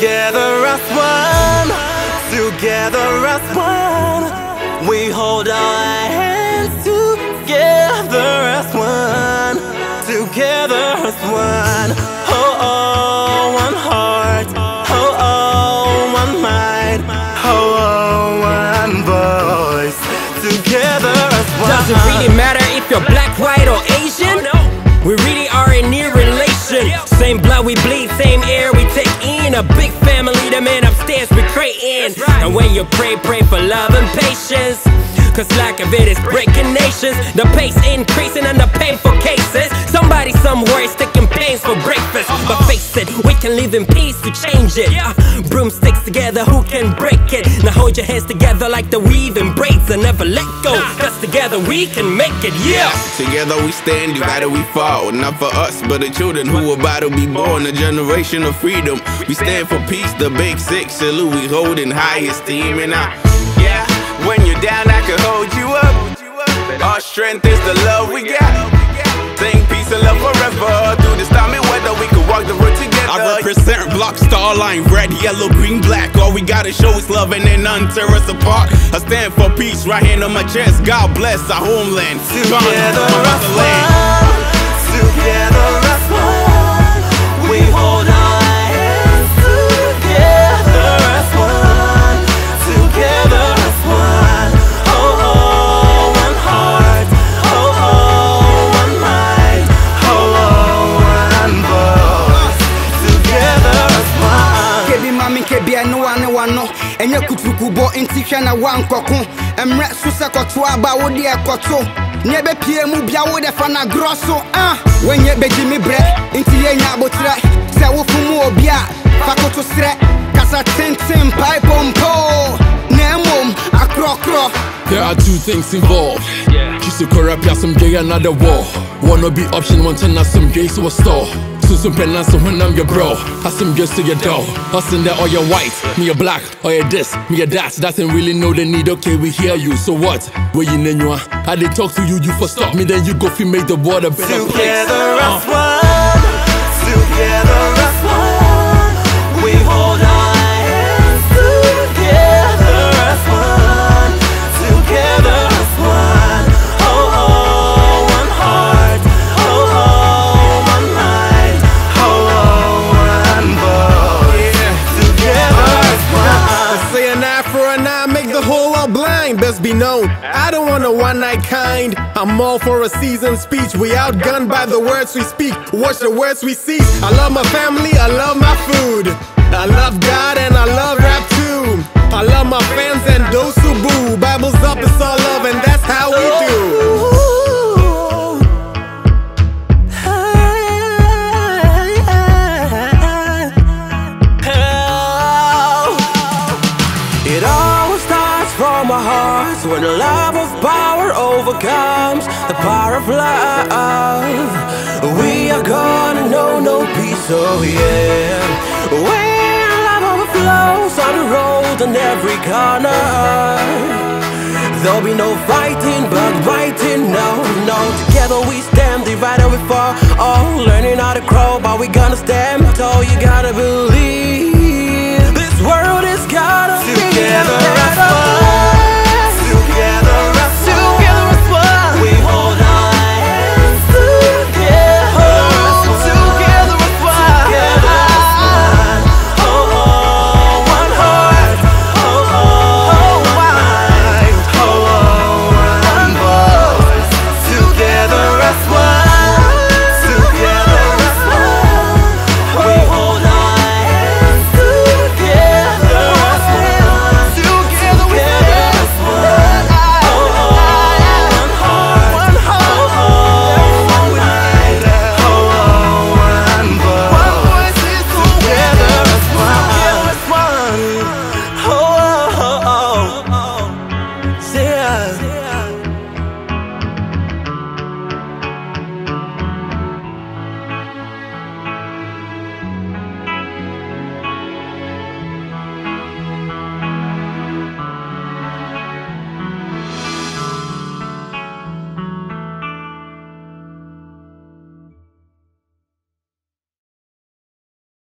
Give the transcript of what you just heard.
Together as one, together as one, we hold our hands together as one, together as one. Oh, oh, one heart, oh, oh, one mind, oh, oh, one voice, together as one. Doesn't really matter if you're black, white, or Asian, we really are a near relation. Same blood we bleed, same air we take in. A big family, the man upstairs we're creating. Right. And when you pray, pray for love and patience, cause lack of it is breaking nations. The pace increasing and the painful cases. Somebody somewhere is taking pains for breakfast. But face it, we can live in peace to change it. Broomsticks together, who can break it? Now hold your hands together like the weaving braids and never let go, cause together we can make it, Together we stand, divided we fall. Not for us, but the children who about to be born. A generation of freedom. We stand for peace, the big six, salute, we holding high esteem. And yeah, when you're down, I can hold you up. Our strength is the love we got. Sing peace and love forever. Through the stormy weather, we can walk the road together. I represent block, star line, red, yellow, green, black. All we gotta show is love and then none tear us apart. I stand for peace, right hand on my chest. God bless our homeland. Together as one, together as one, we hold on. And you could go into China one cocoon, and Rat Susako about the Akoto. Never PM Biawo de Fana Grosso, when you beg me bread, into Yabotra, Sawumu Bia, Pakoto Sre, Casa Tintin, Pipe on Po, Nemum, Acrocro. There are two things involved. Kiss a corrupt, some gay, another war. Wanna be option one, turn out some gays to a store. Some penance when I'm your bro. I some just to your dough. Us in there, or your white, me your black, or your this, me your that. Doesn't really know the need, okay, we hear you. So what? Where you name you are? I did talk to you, you for stop me, then you go fi make the world a better place. Together as one, together as one, we hold on. Best be known, I don't want a one-night kind. I'm all for a seasoned speech. We outgunned by the words we speak. Watch the words we see. I love my family, I love my food, I love God and I love rap too. I love my fans and those who boo. Bible's up, it's all love and that's how we do. When the love of power overcomes the power of love, we are gonna know no peace, oh yeah. When love overflows on the road and every corner, there'll be no fighting but writing, no. Together we stand, divided we fall, all learning how to crawl, but we gonna stand tall, you gotta believe.